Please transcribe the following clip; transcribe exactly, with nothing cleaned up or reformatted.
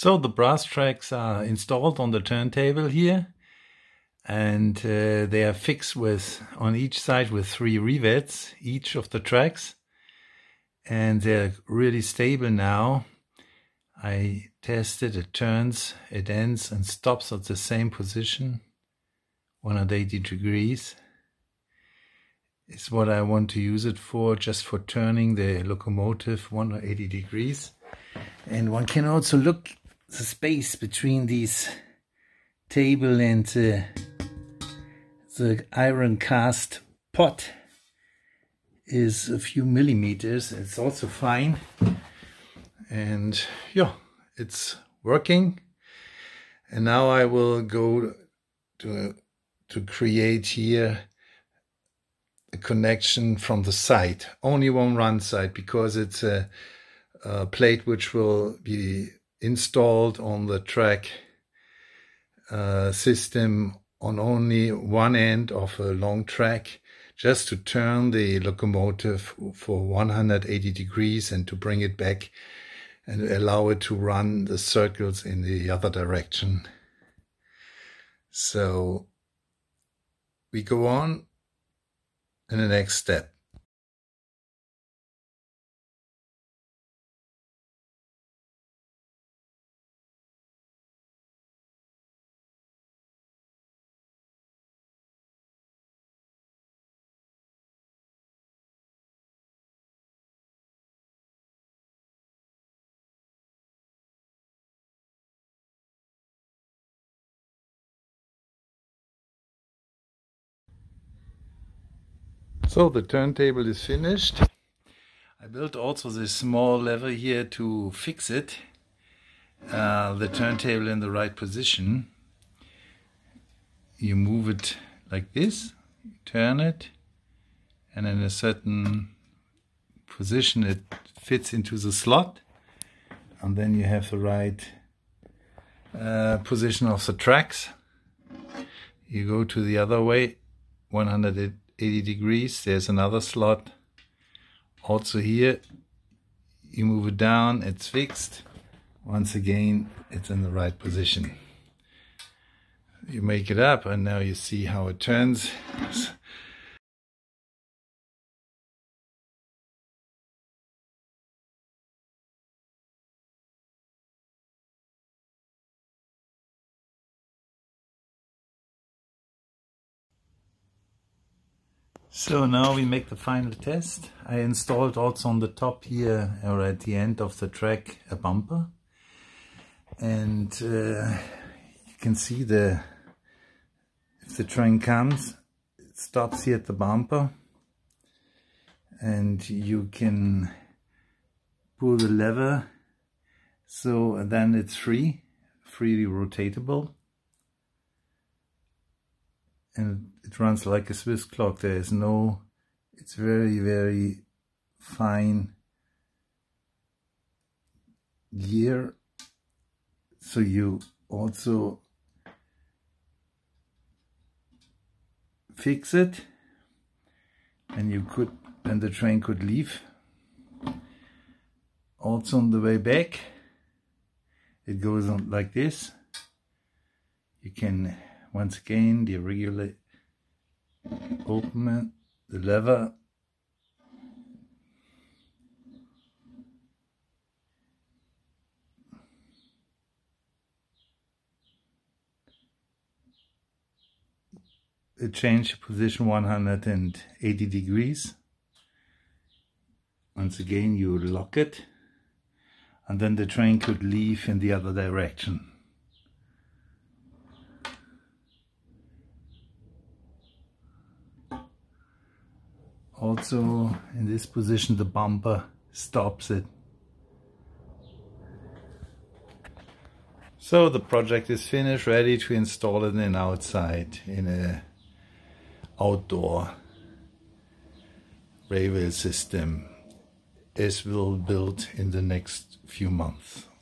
So the brass tracks are installed on the turntable here, and uh, they are fixed with on each side with three rivets, each of the tracks, and they're really stable now. I tested it turns, it ends and stops at the same position, one hundred eighty degrees. It's what I want to use it for, just for turning the locomotive one hundred eighty degrees. And one can also look the space between these table and uh, the iron cast pot is a few millimeters. It's also fine, and yeah, it's working. And now I will go to to create here a connection from the side, only one run side, because it's a Uh, plate which will be installed on the track uh, system on only one end of a long track, just to turn the locomotive for one hundred eighty degrees and to bring it back and allow it to run the circles in the other direction. So we go on in the next step. So the turntable is finished. I built also this small lever here to fix it, uh, the turntable in the right position. You move it like this, turn it, and in a certain position it fits into the slot, and then you have the right uh, position of the tracks. You go to the other way, one hundred eighty degrees, there's another slot also here. You move it down, it's fixed. Once again, it's in the right position. You make it up, and now you see how it turns. So now we make the final test. I installed also on the top here, or at the end of the track, a bumper. And uh, you can see the if the train comes, it stops here at the bumper. And you can pull the lever, so then it's free, freely rotatable. And it runs like a Swiss clock. There is no, it's very, very fine gear. So you also fix it, and you could, and the train could leave. Also on the way back, it goes on like this. You can once again deregulate, open it, the lever, it changed position one hundred eighty degrees. Once again you lock it, and then the train could leave in the other direction. Also, in this position, the bumper stops it. So the project is finished, ready to install it in outside, in a outdoor railway system. It will be built in the next few months.